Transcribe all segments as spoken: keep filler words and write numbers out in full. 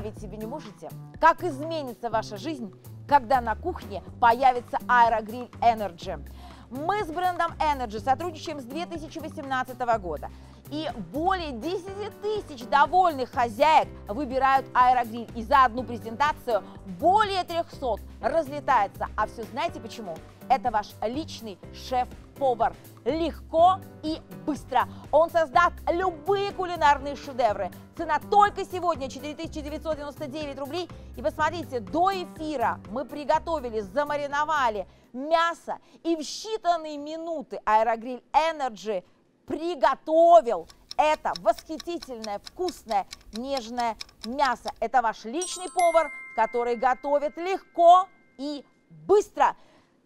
представить себе не можете, как изменится ваша жизнь, когда на кухне появится аэрогриль Energy. Мы с брендом Energy сотрудничаем с две тысячи восемнадцатого года. И более десяти тысяч довольных хозяек выбирают аэрогриль. И за одну презентацию более трёхсот разлетается. А все знаете почему? Это ваш личный шеф-повар. Легко и быстро. Он создаст любые кулинарные шедевры. Цена только сегодня четыре тысячи девятьсот девяносто девять рублей. И посмотрите, до эфира мы приготовили, замариновали мясо. И в считанные минуты аэрогриль Energy приготовил это восхитительное, вкусное, нежное мясо. Это ваш личный повар, который готовит легко и быстро.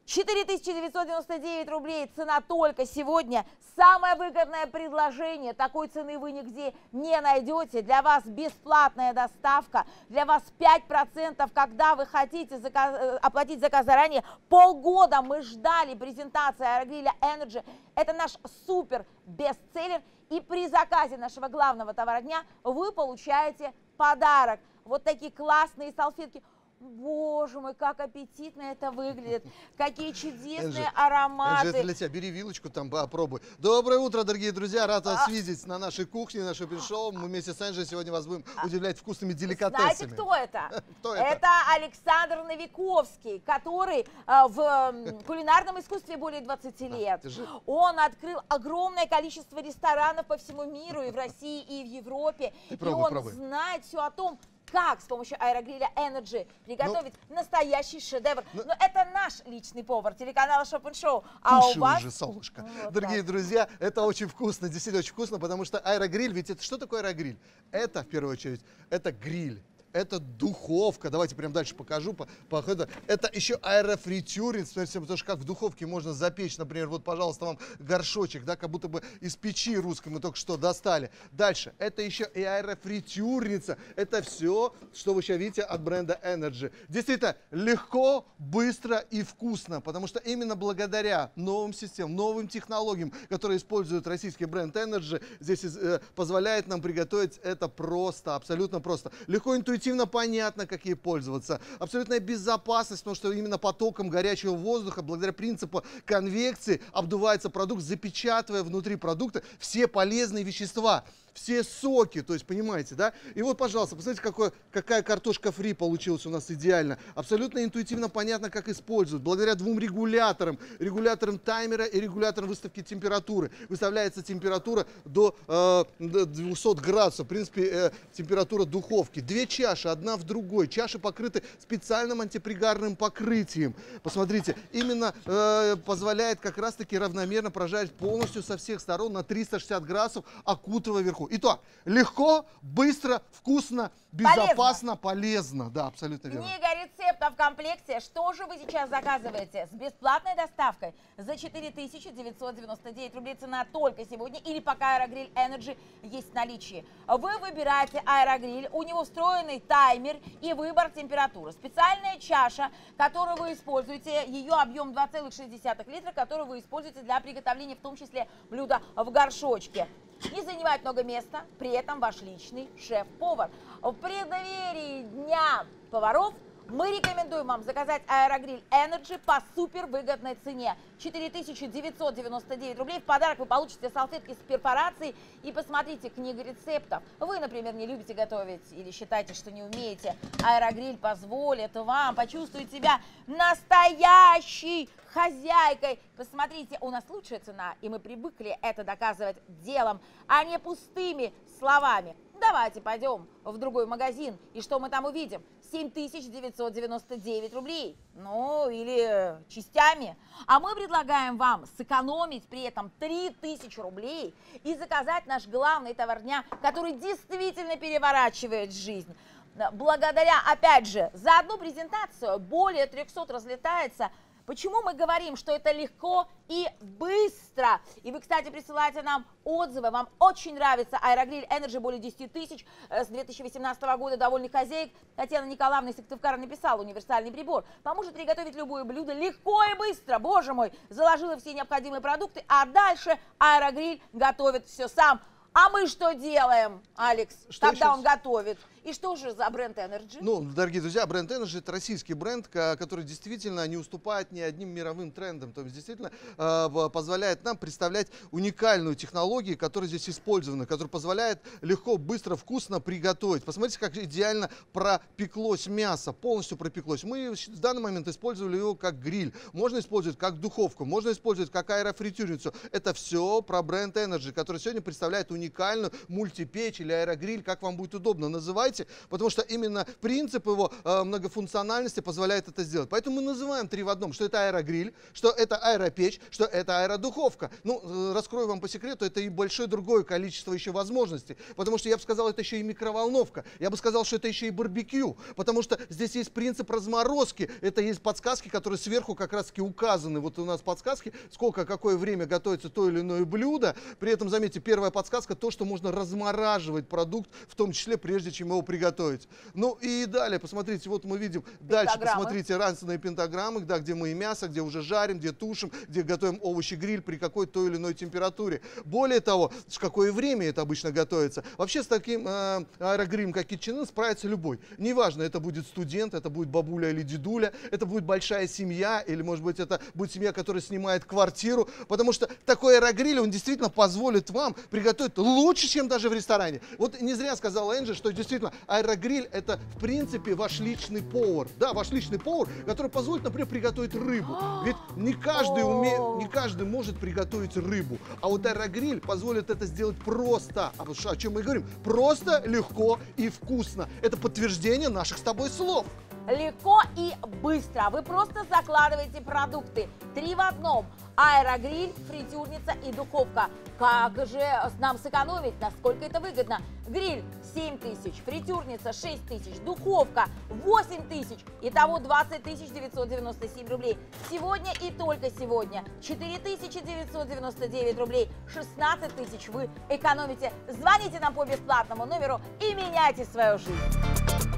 четыре тысячи девятьсот девяносто девять рублей цена только сегодня. Самое выгодное предложение. Такой цены вы нигде не найдете. Для вас бесплатная доставка. Для вас пять процентов, когда вы хотите заказ, оплатить заказ заранее. Полгода мы ждали презентации аэрогриля Energy. Это наш супер бестселлер. И при заказе нашего главного товара дня вы получаете подарок. Вот такие классные салфетки. Боже мой, как аппетитно это выглядит. Какие чудесные ароматы. Это для тебя. Бери вилочку, там попробуй. Доброе утро, дорогие друзья. Рад вас видеть на нашей кухне, на Шопеншоу. Мы вместе с Энджи сегодня вас будем удивлять вкусными деликатесами. Знаете, кто это? Кто это? Это Александр Новиковский, который в кулинарном искусстве более двадцати лет. Он открыл огромное количество ресторанов по всему миру, и в России, и в Европе. И он знает все о том, как с помощью аэрогриля Energy приготовить ну, настоящий шедевр. Ну, Но это наш личный повар телеканала Шопеншоу. А у вас... уже, солнышко. Вот Дорогие так. друзья, это очень вкусно, действительно очень вкусно, потому что аэрогриль, ведь это что такое аэрогриль? Это, в первую очередь, это гриль. Это духовка. Давайте прям дальше покажу. По, по, это, это еще аэрофритюринг. Потому что как в духовке можно запечь, например, вот, пожалуйста, вам горшочек, да, как будто бы из печи русской мы только что достали. Дальше. Это еще и аэрофритюрница. Это все, что вы сейчас видите от бренда Energy. Действительно, легко, быстро и вкусно. Потому что именно благодаря новым системам, новым технологиям, которые используют российский бренд Energy, здесь э, позволяет нам приготовить это просто, абсолютно просто. Легко, интуитивно. Понятно, как ей пользоваться. Абсолютная безопасность, потому что именно потоком горячего воздуха, благодаря принципу конвекции, обдувается продукт, запечатывая внутри продукта все полезные вещества, все соки, то есть, понимаете, да? И вот, пожалуйста, посмотрите, какой, какая картошка фри получилась у нас идеально. Абсолютно интуитивно понятно, как использовать. Благодаря двум регуляторам, регуляторам таймера и регуляторам выставки температуры. Выставляется температура до, э, до двухсот градусов, в принципе, э, температура духовки. Две чаши, одна в другой. Чаши покрыты специальным антипригарным покрытием. Посмотрите, именно э, позволяет как раз-таки равномерно прожарить полностью со всех сторон на триста шестьдесят градусов, окутывая вверху. Итак, легко, быстро, вкусно, безопасно, полезно. полезно. Да, абсолютно верно. Книга рецептов в комплекте. Что же вы сейчас заказываете? С бесплатной доставкой за четыре тысячи девятьсот девяносто девять рублей цена только сегодня или пока аэрогриль Energy есть в наличии. Вы выбираете аэрогриль, у него встроенный таймер и выбор температуры. Специальная чаша, которую вы используете, ее объем два целых шесть десятых литра, которую вы используете для приготовления, в том числе, блюда в горшочке. Не занимает много места, при этом ваш личный шеф-повар. В преддверии Дня поваров мы рекомендуем вам заказать аэрогриль Energy по супервыгодной цене. четыре тысячи девятьсот девяносто девять рублей. В подарок вы получите салфетки с перфорацией. И посмотрите книгу рецептов. Вы, например, не любите готовить или считаете, что не умеете. Аэрогриль позволит вам почувствовать себя настоящей хозяйкой. Посмотрите, у нас лучшая цена, и мы привыкли это доказывать делом, а не пустыми словами. Давайте пойдем в другой магазин, и что мы там увидим? семь тысяч девятьсот девяносто девять рублей, ну или частями. А мы предлагаем вам сэкономить при этом три тысячи рублей и заказать наш главный товар дня, который действительно переворачивает жизнь. Благодаря, опять же, за одну презентацию более трёхсот разлетается. Почему мы говорим, что это легко и быстро? И вы, кстати, присылаете нам отзывы. Вам очень нравится аэрогриль Energy, более десяти тысяч с две тысячи восемнадцатого года довольных хозяек. Татьяна Николаевна из Сыктывкара написала: универсальный прибор поможет приготовить любое блюдо легко и быстро. Боже мой, заложила все необходимые продукты, а дальше аэрогриль готовит все сам. А мы что делаем, Алекс, что когда еще? он готовит? И что же за бренд Energy? Ну, дорогие друзья, бренд Energy – это российский бренд, который действительно не уступает ни одним мировым трендам. То есть действительно э, позволяет нам представлять уникальную технологию, которая здесь использована, которая позволяет легко, быстро, вкусно приготовить. Посмотрите, как идеально пропеклось мясо, полностью пропеклось. Мы в данный момент использовали его как гриль. Можно использовать как духовку, можно использовать как аэрофритюрницу. Это все про бренд Energy, который сегодня представляет уникальную мультипечь или аэрогриль, как вам будет удобно называйте, потому что именно принцип его э, многофункциональности позволяет это сделать. Поэтому мы называем три в одном, что это аэрогриль, что это аэропечь, что это аэродуховка. Ну, раскрою вам по секрету, это и большое другое количество еще возможностей, потому что я бы сказал, это еще и микроволновка, я бы сказал, что это еще и барбекю, потому что здесь есть принцип разморозки, это есть подсказки, которые сверху как раз-таки указаны, вот у нас подсказки, сколько, какое время готовится то или иное блюдо, при этом, заметьте, первая подсказка, то, что можно размораживать продукт, в том числе, прежде чем его приготовить. Ну и далее, посмотрите, вот мы видим, дальше посмотрите разные пентаграммы, да, где мы и мясо, где уже жарим, где тушим, где готовим овощи-гриль при какой-то или иной температуре. Более того, в какое время это обычно готовится. Вообще с таким э, аэрогрилем, как KitchenAid, справится любой. Неважно, это будет студент, это будет бабуля или дедуля, это будет большая семья, или, может быть, это будет семья, которая снимает квартиру, потому что такой аэрогриль, он действительно позволит вам приготовить лучше, чем даже в ресторане. Вот не зря сказала Энджи, что действительно аэрогриль — это, в принципе, ваш личный повар. Да, ваш личный повар, который позволит, например, приготовить рыбу. Ведь не каждый, уме... не каждый может приготовить рыбу. А вот аэрогриль позволит это сделать просто. А вот о чем мы говорим? Просто, легко и вкусно. Это подтверждение наших с тобой слов. Легко и быстро. Вы просто закладываете продукты. Три в одном. Аэрогриль, фритюрница и духовка. Как же нам сэкономить? Насколько это выгодно? Гриль семь тысяч, фритюрница шесть тысяч, духовка восемь тысяч. Итого двадцать тысяч девятьсот девяносто семь рублей. Сегодня и только сегодня четыре тысячи девятьсот девяносто девять рублей. шестнадцать тысяч вы экономите. Звоните нам по бесплатному номеру и меняйте свою жизнь.